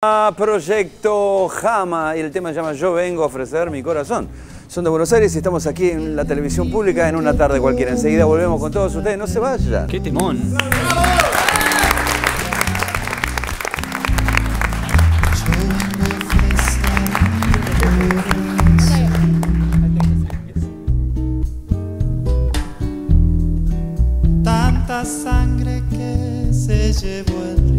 Proyecto JAMA, y el tema se llama Yo vengo a ofrecer mi corazón. Son de Buenos Aires y estamos aquí en la televisión pública en una tarde cualquiera. Enseguida volvemos con todos ustedes, no se vayan. ¡Qué temón! Tanta sangre que se llevó el río.